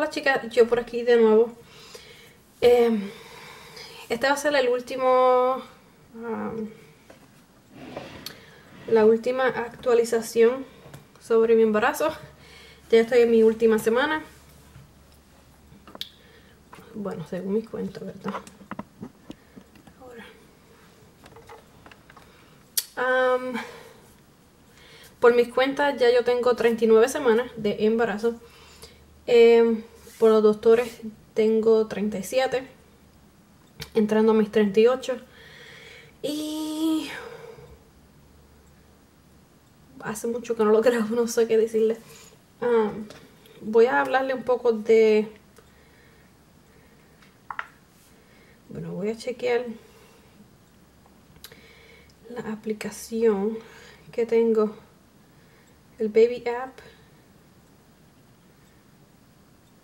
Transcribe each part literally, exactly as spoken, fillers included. Hola chicas, yo por aquí de nuevo. Eh, este va a ser el último, um, la última actualización sobre mi embarazo. Ya estoy en mi última semana. Bueno, según mis cuentas, ¿verdad? Ahora. Um, por mis cuentas ya yo tengo treinta y nueve semanas de embarazo. Eh, por los doctores tengo treinta y siete, entrando a mis treinta y ocho. Y hace mucho que no lo grabo, no sé qué decirles. Um, voy a hablarle un poco de... Bueno, voy a chequear la aplicación que tengo, el Baby App.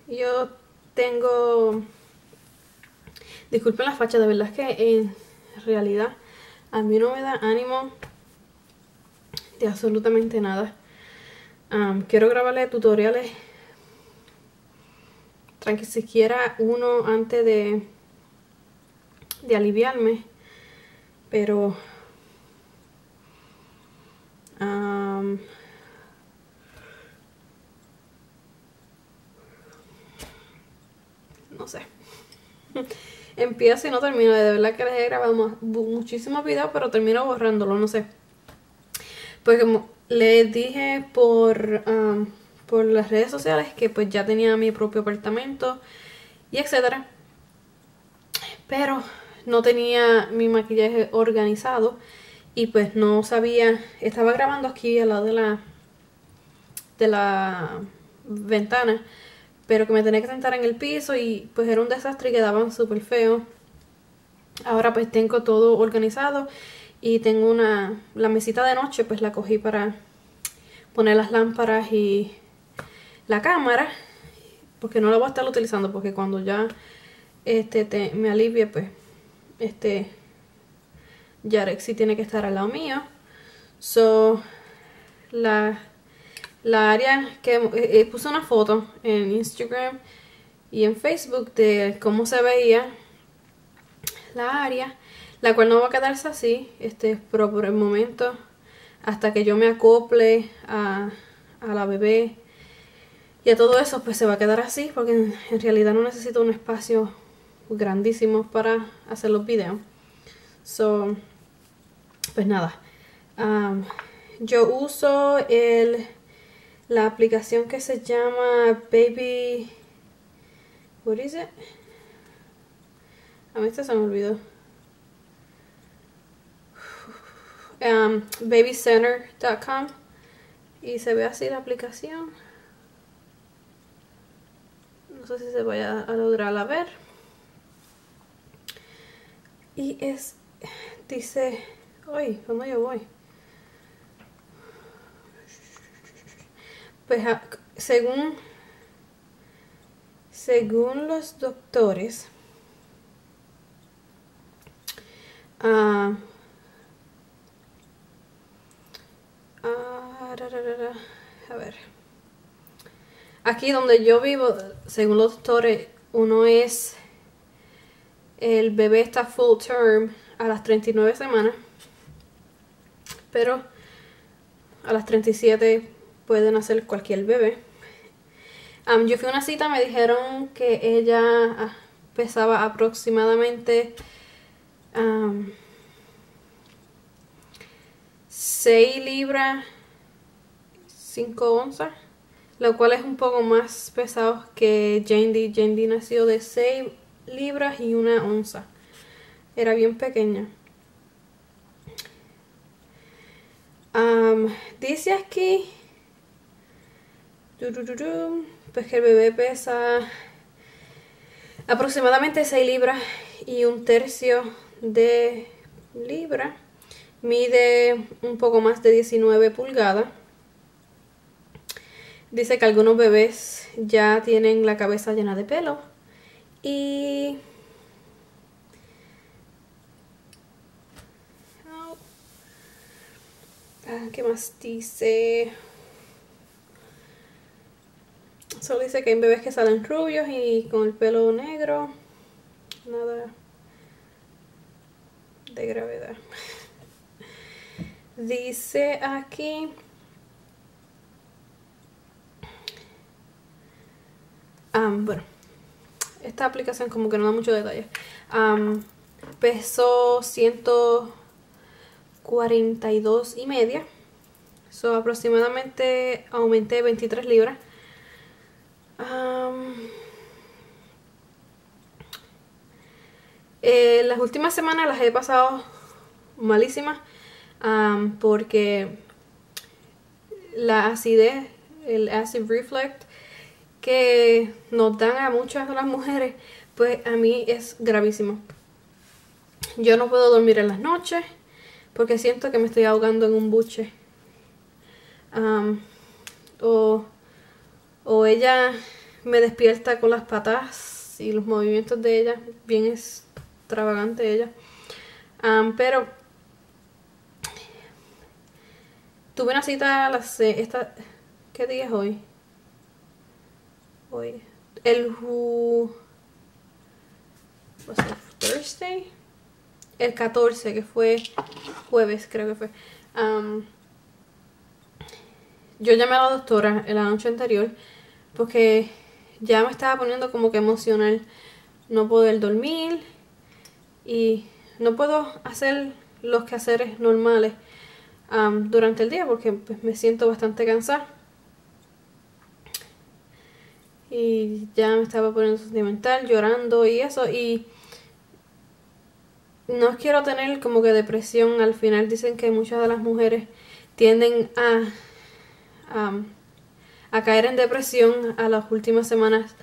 Yo tengo... Disculpen la facha, de verdad es que en realidad a mí no me da ánimo de absolutamente nada. Um, quiero grabarle tutoriales, tranqui, siquiera uno antes de... de aliviarme, pero um, no sé. Empiezo y no termino. De verdad que les he grabado muchísimos videos, pero termino borrándolo, no sé. Pues como les dije por um, por las redes sociales, que pues ya tenía mi propio apartamento y etcétera, pero no tenía mi maquillaje organizado y pues no sabía. Estaba grabando aquí al lado de la de la ventana, pero que me tenía que sentar en el piso y pues era un desastre y quedaban súper feos. Ahora pues tengo todo organizado y tengo una... la mesita de noche pues la cogí para poner las lámparas y la cámara, porque no la voy a estar utilizando, porque cuando ya este te, me alivie, pues este Yarexi tiene que estar al lado mío. So la, la área que eh, eh, puse una foto en Instagram y en Facebook de cómo se veía la área, la cual no va a quedarse así, este, pero por el momento, hasta que yo me acople a, a la bebé y a todo eso, pues se va a quedar así, porque en, en realidad no necesito un espacio grandísimos para hacer los videos. So, pues nada, um, yo uso el la aplicación que se llama Baby... what is it? A mí este se me olvidó. um, baby center punto com, y se ve así la aplicación. No sé si se vaya a lograr a ver. Y es, dice, uy, ¿cómo yo voy? Pues según, según los doctores, uh, uh, a ver, aquí donde yo vivo, según los doctores, uno es... el bebé está full term a las treinta y nueve semanas, pero a las treinta y siete puede nacer cualquier bebé. Um, yo fui a una cita, me dijeron que ella pesaba aproximadamente um, seis libras, cinco onzas, lo cual es un poco más pesado que Jandy. Jandy nació de seis libras y una onza. Era bien pequeña. Um, dice aquí du, du, du, du, pues que el bebé pesa aproximadamente seis libras y un tercio de libra. Mide un poco más de diecinueve pulgadas. Dice que algunos bebés ya tienen la cabeza llena de pelo. Y oh. Ah, ¿qué más dice? Solo dice que hay bebés que salen rubios y con el pelo negro. Nada de gravedad. Dice aquí um, bueno, esta aplicación como que no da mucho detalle. um, Pesó ciento cuarenta y dos y media. So, aproximadamente aumenté veintitrés libras. Um, eh, las últimas semanas las he pasado malísimas, um, porque la acidez, el acid reflux que nos dan a muchas de las mujeres, pues a mí es gravísimo. Yo no puedo dormir en las noches porque siento que me estoy ahogando en un buche. Um, o, o ella me despierta con las patas y los movimientos de ella, bien extravagante ella. Um, pero tuve una cita a las esta, ¿qué día es hoy? Hoy el Thursday, el catorce, que fue jueves, creo que fue. Um, Yo llamé a la doctora en la noche anterior porque ya me estaba poniendo como que emocional no poder dormir y no puedo hacer los quehaceres normales um, durante el día porque pues, me siento bastante cansada y ya me estaba poniendo sentimental, llorando y eso, y no quiero tener como que depresión al final. Dicen que muchas de las mujeres tienden a Um, a caer en depresión a las últimas semanas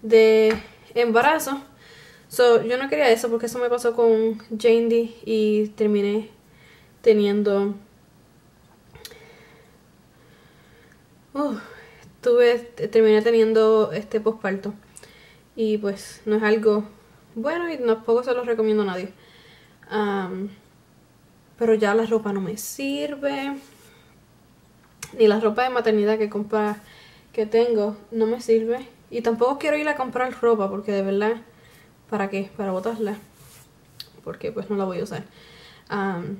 de embarazo. So, yo no quería eso porque eso me pasó con Jandy y terminé teniendo uh, tuve, terminé teniendo este posparto, y pues no es algo bueno y tampoco se los recomiendo a nadie. Um, pero ya la ropa no me sirve, ni la ropa de maternidad que compra, que tengo, no me sirve. Y tampoco quiero ir a comprar ropa porque de verdad, ¿para qué? Para botarla, porque pues no la voy a usar. Um,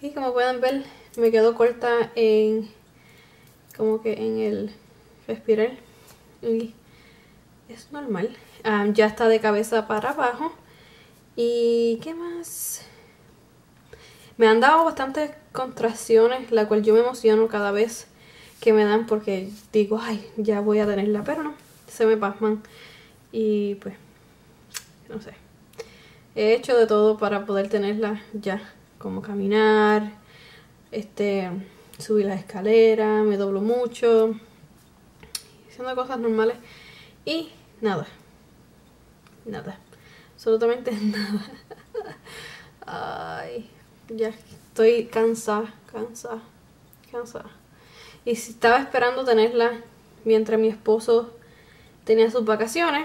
y como pueden ver, me quedo corta en, como que en el respirar. Y es normal. Um, ya está de cabeza para abajo. ¿Y qué más? Me han dado bastantes contracciones, la cual yo me emociono cada vez que me dan porque digo, ay, ya voy a tenerla, pero no, se me pasman. Y pues, no sé, he hecho de todo para poder tenerla ya, como caminar, este, subir las escaleras, me doblo mucho, haciendo cosas normales y nada, nada, absolutamente nada. Ay... Ya estoy cansada, cansada, cansada. Y estaba esperando tenerla mientras mi esposo tenía sus vacaciones.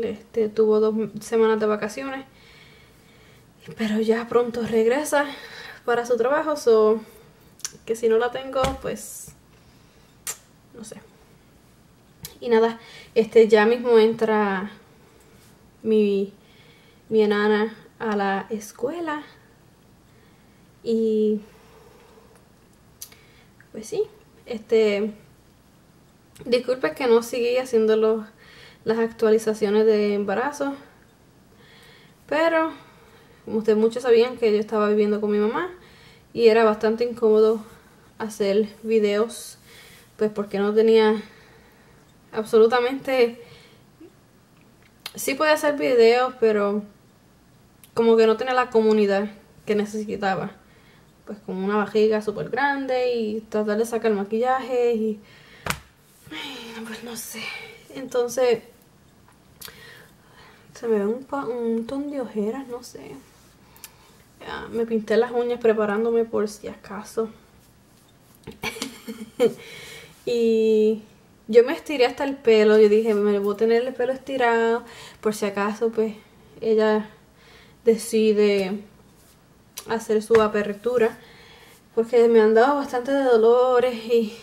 Este, tuvo dos semanas de vacaciones. Pero ya pronto regresa para su trabajo. So, que si no la tengo, pues... no sé. Y nada, este, ya mismo entra mi, mi enana a la escuela. Y pues sí, este, disculpen que no seguí haciendo los, las actualizaciones de embarazo, pero como ustedes muchos sabían que yo estaba viviendo con mi mamá y era bastante incómodo hacer videos, pues porque no tenía absolutamente, sí podía hacer videos, pero como que no tenía la comunidad que necesitaba. Pues con una vajiga súper grande y tratar de sacar maquillaje y... ay, pues no sé. Entonces... se me ve un, un montón de ojeras, no sé. Ya, me pinté las uñas preparándome por si acaso. Y... yo me estiré hasta el pelo. Yo dije, me voy a tener el pelo estirado por si acaso pues ella decide... hacer su apertura, porque me han dado bastante de dolores y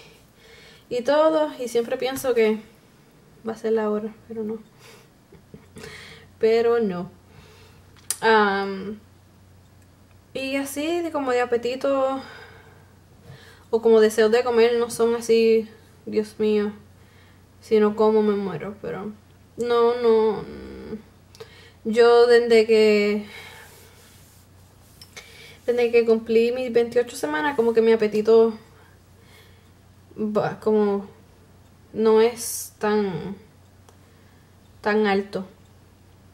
y todo, y siempre pienso que va a ser la hora, pero no. Pero no. Um, y así, como de apetito o como deseo de comer, no son así, Dios mío, sino como me muero, pero no, no. Yo desde que desde que cumplí mis veintiocho semanas, como que mi apetito bah, como no es tan tan alto,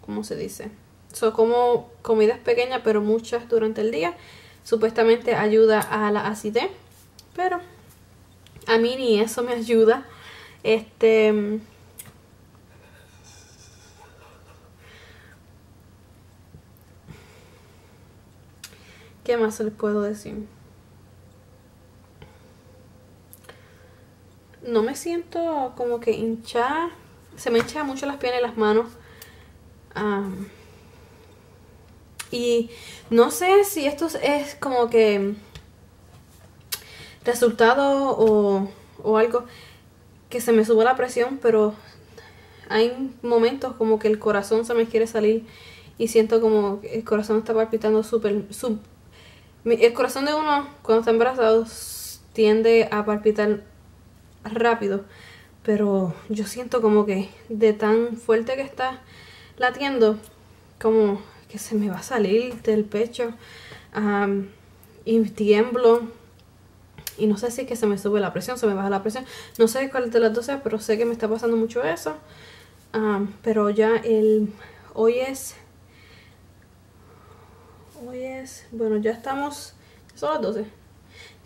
como se dice. So, como comidas pequeñas pero muchas durante el día, supuestamente ayuda a la acidez, pero a mí ni eso me ayuda. Este ¿Qué más les puedo decir? No me siento como que hinchada. Se me hinchan mucho las piernas y las manos. Um, y no sé si esto es como que resultado o, o algo que se me suba la presión, pero hay momentos como que el corazón se me quiere salir y siento como que el corazón está palpitando súper... El corazón de uno cuando está embarazado tiende a palpitar rápido, pero yo siento como que de tan fuerte que está latiendo, como que se me va a salir del pecho, um, y tiemblo, y no sé si es que se me sube la presión, se me baja la presión, no sé cuál de las dos sea, pero sé que me está pasando mucho eso. Um, pero ya el... hoy es... Hoy es, bueno, ya estamos, son las doce,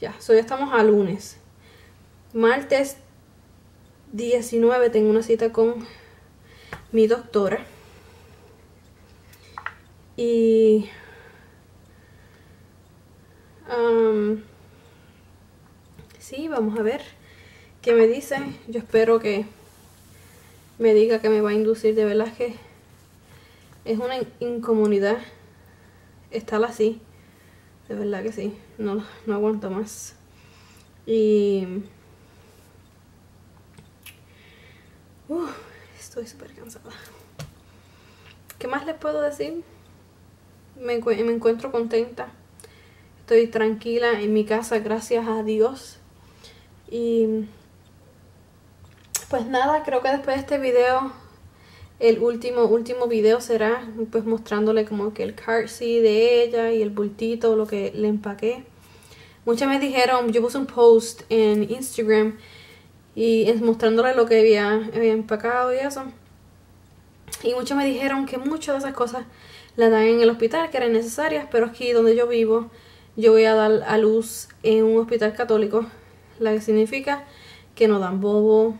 ya, so ya estamos a lunes. Martes diecinueve tengo una cita con mi doctora. Y um, sí, vamos a ver qué me dice. Yo espero que me diga que me va a inducir. De verdad que es una incomodidad estar así, de verdad que sí, no, no aguanto más. Y uh, estoy súper cansada. ¿Qué más les puedo decir? Me, me encuentro contenta, estoy tranquila en mi casa, gracias a Dios. Y pues nada, creo que después de este video, el último, último video será pues mostrándole como que el car seat de ella y el bultito, lo que le empaqué. Muchas me dijeron, yo puse un post en Instagram y mostrándole lo que había, había empacado y eso. Y muchos me dijeron que muchas de esas cosas las dan en el hospital, que eran necesarias, pero aquí donde yo vivo, yo voy a dar a luz en un hospital católico, lo que significa que no dan bobo,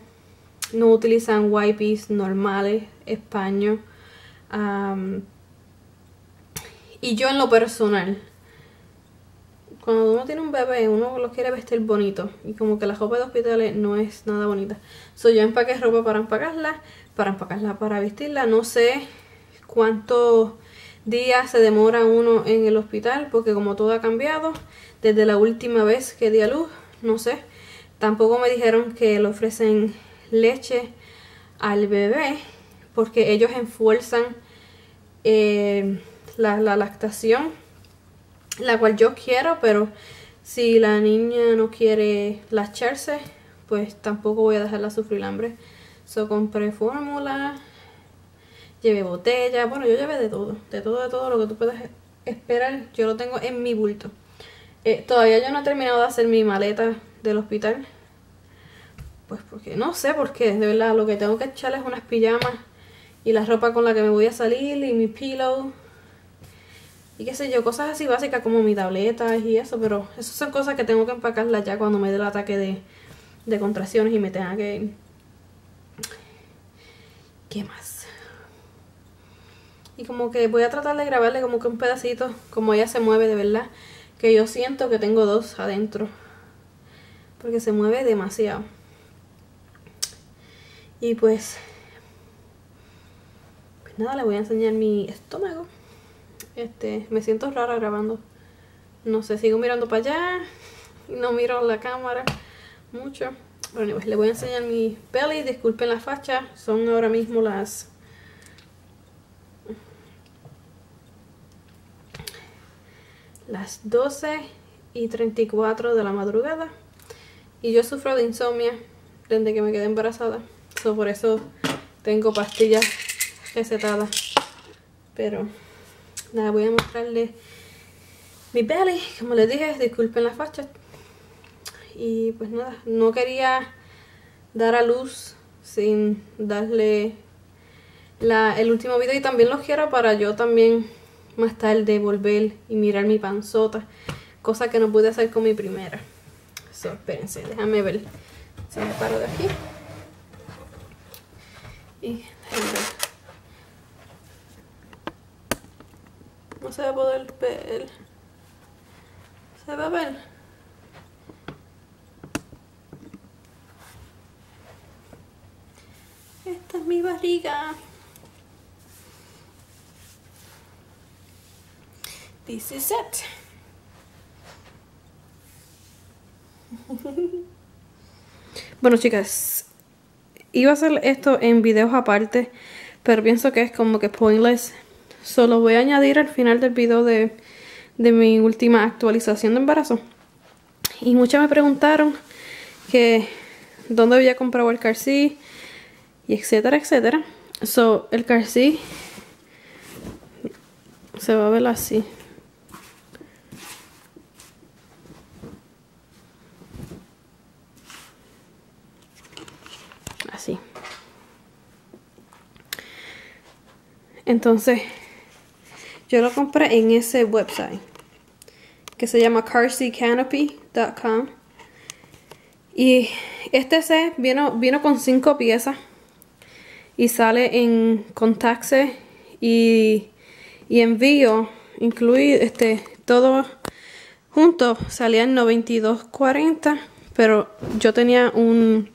no utilizan wipes normales, paño. Um, y yo en lo personal, cuando uno tiene un bebé, uno lo quiere vestir bonito, y como que la ropa de hospitales no es nada bonita. So, yo empaqué ropa para empacarla, para empacarla, para vestirla. No sé cuántos días se demora uno en el hospital, porque como todo ha cambiado desde la última vez que di a luz, no sé. Tampoco me dijeron que le ofrecen leche al bebé, porque ellos enfuerzan eh, la, la lactación, la cual yo quiero, pero si la niña no quiere lacharse, pues tampoco voy a dejarla sufrir hambre. So, compré fórmula, llevé botella, bueno, yo llevé de todo, de todo, de todo lo que tú puedas esperar, yo lo tengo en mi bulto. Eh, todavía yo no he terminado de hacer mi maleta del hospital, pues porque no sé por qué, de verdad, lo que tengo que echar es unas pijamas y la ropa con la que me voy a salir y mi pillow y qué sé yo, cosas así básicas como mi tableta y eso, pero esas son cosas que tengo que empacarlas ya cuando me dé el ataque de, de contracciones y me tenga que ir. ¿Qué más? Y como que voy a tratar de grabarle como que un pedacito, como ella se mueve, de verdad, que yo siento que tengo dos adentro, porque se mueve demasiado. Y pues, pues nada, les voy a enseñar mi estómago. Este, me siento rara grabando. No sé, sigo mirando para allá. No miro la cámara mucho. Bueno, pues les voy a enseñar mis pelis, disculpen la facha, son ahora mismo las las doce y treinta y cuatro de la madrugada y yo sufro de insomnio desde que me quedé embarazada, so, por eso tengo pastillas recetadas, pero nada, voy a mostrarles mi belly, como les dije, disculpen la facha. Y pues nada, no quería dar a luz sin darle la, el último video, y también los quiero para yo también más tarde volver y mirar mi panzota, cosa que no pude hacer con mi primera. So, espérense, déjame ver si me paro de aquí. Y no se va a poder ver. ¿Se va a ver? Esta es mi barriga. This is it. Bueno, chicas, iba a hacer esto en videos aparte, pero pienso que es como que pointless. Solo voy a añadir al final del video de, de mi última actualización de embarazo. Y muchas me preguntaron que dónde había comprado el Carsey y etcétera, etcétera. So, el Carsey se va a ver así. Así. Entonces, yo lo compré en ese website que se llama carsey canopy punto com. Y este set vino, vino con cinco piezas. Y sale en con taxes y, y envío, incluido este, todo junto, salía en noventa y dos cuarenta, pero yo tenía un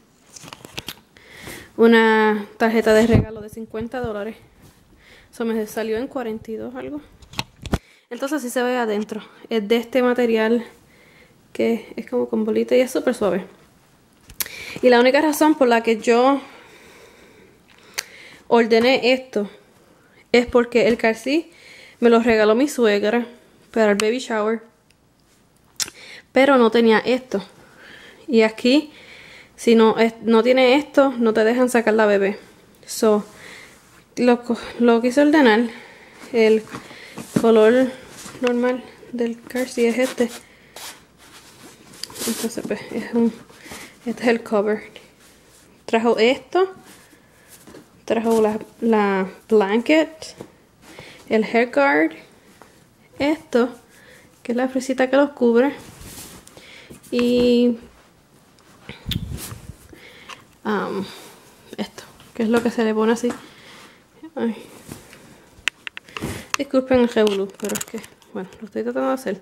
una tarjeta de regalo de cincuenta dólares. Eso me salió en cuarenta y dos algo. Entonces así se ve adentro. Es de este material que es como con bolita y es súper suave. Y la única razón por la que yo ordené esto es porque el Carsey me lo regaló mi suegra para el baby shower, pero no tenía esto. Y aquí, si no, es, no tiene esto, no te dejan sacar la bebé. So, lo, lo quise ordenar. El color normal del Carsey es este. Entonces, pues, es un, este es el cover. Trajo esto. Trajo la, la blanket, el hair guard, esto, que es la fresita que los cubre, y um, esto, que es lo que se le pone así. Ay. Disculpen el revolú, pero es que, bueno, lo estoy tratando de hacer,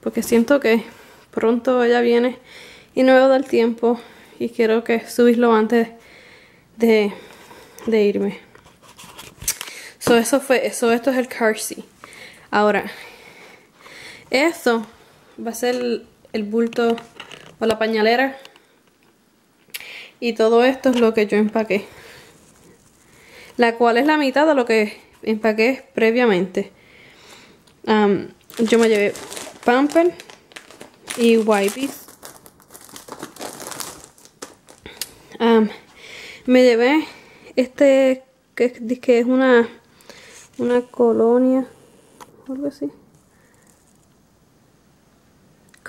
porque siento que pronto ella viene y no me va a dar tiempo, y quiero que subirlo antes de... de irme. So, eso fue eso. Esto es el Carsey. Ahora, esto va a ser el, el bulto o la pañalera. Y todo esto es lo que yo empaqué, la cual es la mitad de lo que empaqué previamente. Um, yo me llevé Pamper y Wipes. Um, me llevé este que, que es una una colonia, algo así,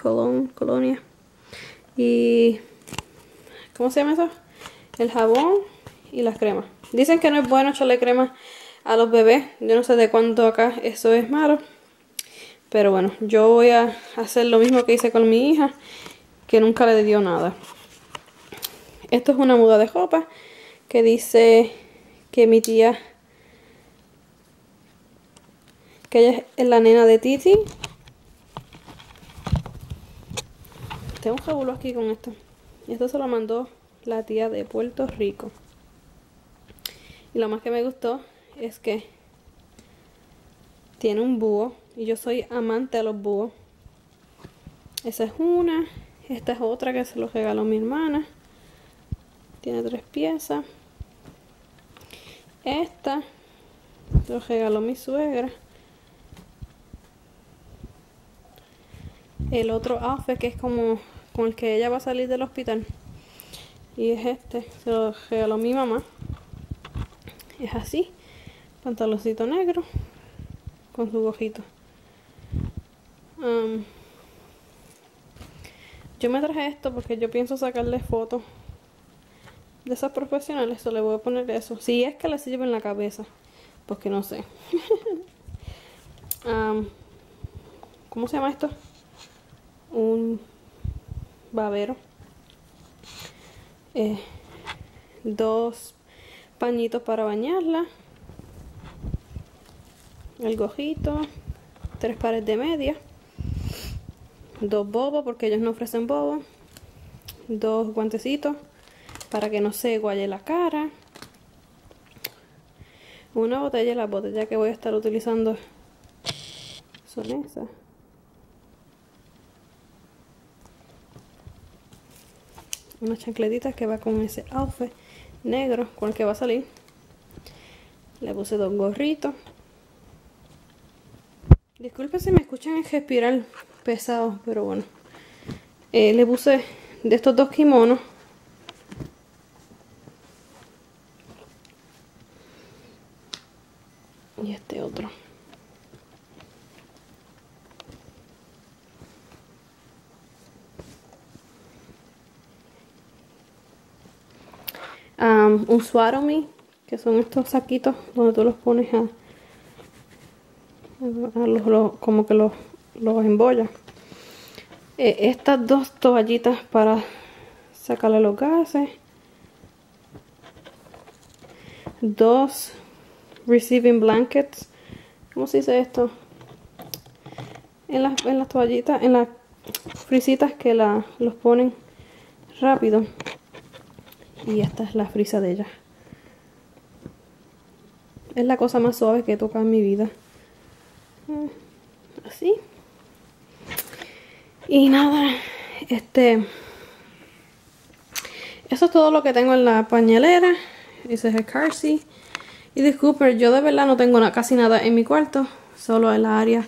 Colon, colonia, y ¿cómo se llama eso? El jabón y las cremas. Dicen que no es bueno echarle crema a los bebés, yo no sé de cuánto acá eso es malo, pero bueno, yo voy a hacer lo mismo que hice con mi hija, que nunca le dio nada. Esto es una muda de ropa que dice que mi tía, que ella es la nena de Titi. Tengo un jabulo aquí con esto. Y esto se lo mandó la tía de Puerto Rico. Y lo más que me gustó es que tiene un búho. Y yo soy amante de los búhos. Esa es una. Esta es otra que se lo regaló mi hermana. tiene tres piezas. Esta lo regaló mi suegra. El otro outfit, que es como con el que ella va a salir del hospital, y es este, se lo regaló mi mamá. Es así, pantaloncito negro con su gorrito. Um, yo me traje esto porque yo pienso sacarle fotos de esas profesionales, eso le voy a poner eso, si es que le sirve en la cabeza, porque no sé. um, ¿Cómo se llama esto? Un babero, eh, dos pañitos para bañarla, el gorrito, tres pares de media, dos bobos porque ellos no ofrecen bobos, dos guantecitos para que no se guaye la cara, una botella. Las botellas que voy a estar utilizando son esas. Unas chancletitas que va con ese outfit negro con el que va a salir. Le puse dos gorritos. Disculpe si me escuchan en respirar pesado, pero bueno. Eh, le puse de estos dos kimonos. Y este otro. Um, un swaromi, que son estos saquitos donde tú los pones a, a los, los, como que los, los embollas. Eh, estas dos toallitas para sacarle los gases, dos receiving blankets, ¿cómo se dice esto? En las, en las toallitas, en las frisitas que la, los ponen rápido. Y esta es la frisa de ella. Es la cosa más suave que he tocado en mi vida. Así. Y nada, este... eso es todo lo que tengo en la pañalera. Ese es el Carsey. Y disculpen, yo de verdad no tengo casi nada en mi cuarto. Solo en la área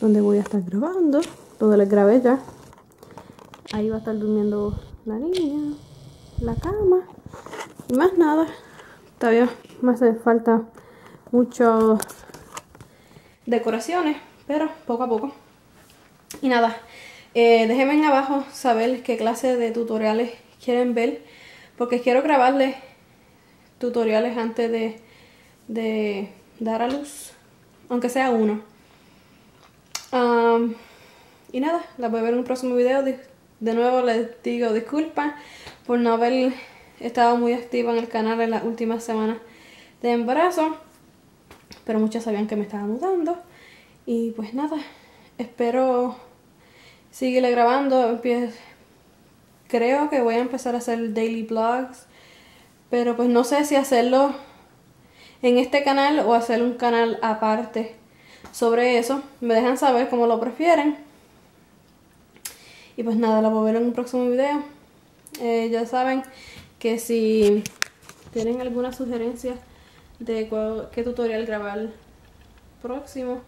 donde voy a estar grabando. Donde les grabé ya. Ahí va a estar durmiendo la niña. La cama y más nada. Todavía me hace falta muchas decoraciones, pero poco a poco. Y nada, eh, déjenme en abajo saber qué clase de tutoriales quieren ver, porque quiero grabarles tutoriales antes de, de dar a luz, aunque sea uno. um, Y nada, las voy a ver en un próximo video. De nuevo les digo disculpas por no haber estado muy activa en el canal en las últimas semanas de embarazo, pero muchas sabían que me estaba mudando. Y pues nada, espero seguirle grabando. Creo que voy a empezar a hacer daily vlogs, pero pues no sé si hacerlo en este canal o hacer un canal aparte sobre eso. Me dejan saber cómo lo prefieren. Y pues nada, la voy a ver en un próximo video. Eh, ya saben que si tienen alguna sugerencia de cuál, qué tutorial grabar próximo,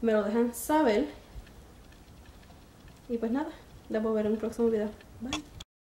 me lo dejan saber. Y pues nada, la voy a ver en un próximo video. Bye.